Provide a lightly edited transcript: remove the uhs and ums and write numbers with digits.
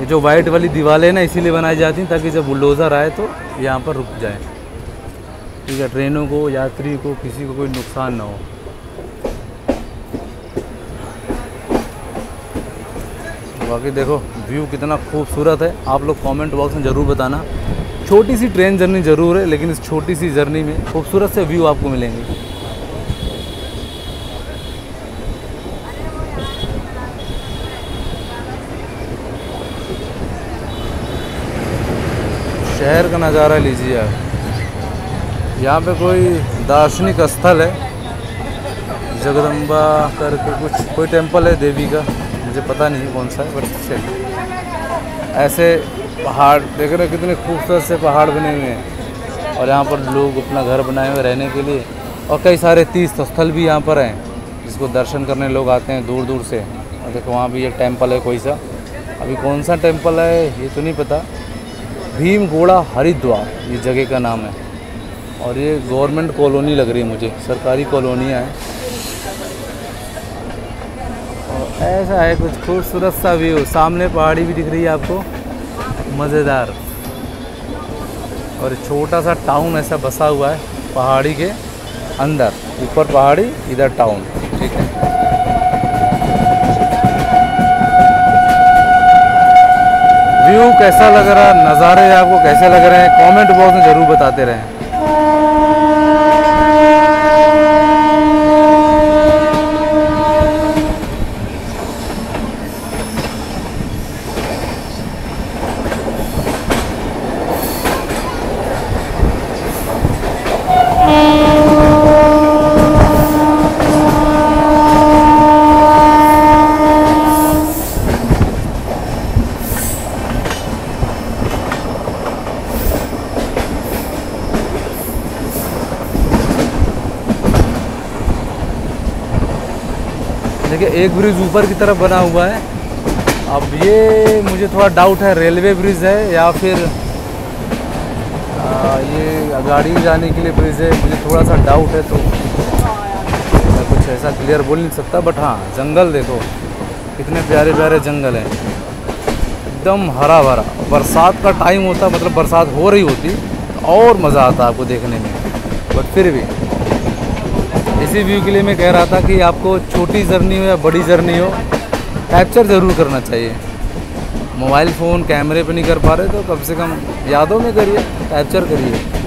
ये जो वाइट वाली दीवारें ना इसीलिए बनाई जाती हैं ताकि जब बुलडोज़र आए तो यहाँ पर रुक जाए, ठीक है, ट्रेनों को, यात्री को, किसी को कोई नुकसान ना हो। बाकी देखो व्यू कितना खूबसूरत है। आप लोग कमेंट बॉक्स में ज़रूर बताना। छोटी सी ट्रेन जर्नी ज़रूर है लेकिन इस छोटी सी जर्नी में खूबसूरत से व्यू आपको मिलेंगे। शहर का नज़ारा लीजिए आप। यहाँ पे कोई दार्शनिक स्थल है, जगदम्बा करके कुछ कोई टेम्पल है देवी का, मुझे पता नहीं कौन सा है, बट ऐसे पहाड़ देख रहे कितने खूबसूरत से पहाड़ बने हुए हैं और यहाँ पर लोग अपना घर बनाए हुए रहने के लिए, और कई सारे तीर्थ स्थल भी यहाँ पर हैं जिसको दर्शन करने लोग आते हैं दूर दूर से। और देखो वहाँ भी एक टेम्पल है कोई सा, अभी कौन सा टेम्पल है ये तो नहीं पता। भीम घोड़ा हरिद्वार ये जगह का नाम है और ये गवर्नमेंट कॉलोनी लग रही है मुझे, सरकारी कॉलोनियाँ हैं। ऐसा है कुछ खूबसूरत सा व्यू, सामने पहाड़ी भी दिख रही है आपको, मज़ेदार। और छोटा सा टाउन ऐसा बसा हुआ है पहाड़ी के अंदर, ऊपर पहाड़ी इधर टाउन, ठीक है। व्यू कैसा लग रहा है, नज़ारे आपको कैसे लग रहे हैं कमेंट बॉक्स में ज़रूर बताते रहें। देखिए एक ब्रिज ऊपर की तरफ बना हुआ है। अब ये मुझे थोड़ा डाउट है रेलवे ब्रिज है या फिर ये गाड़ी जाने के लिए ब्रिज है, मुझे थोड़ा सा डाउट है, तो मैं कुछ ऐसा क्लियर बोल नहीं सकता। बट हाँ जंगल देखो कितने प्यारे प्यारे जंगल हैं, एकदम हरा भरा। बरसात का टाइम होता, मतलब बरसात हो रही होती तो और मज़ा आता आपको देखने में। बट फिर भी इसी व्यू के लिए मैं कह रहा था कि आपको छोटी जर्नी हो या बड़ी जर्नी हो कैप्चर ज़रूर करना चाहिए। मोबाइल फ़ोन कैमरे पे नहीं कर पा रहे तो कम से कम यादों में करिए, कैप्चर करिए।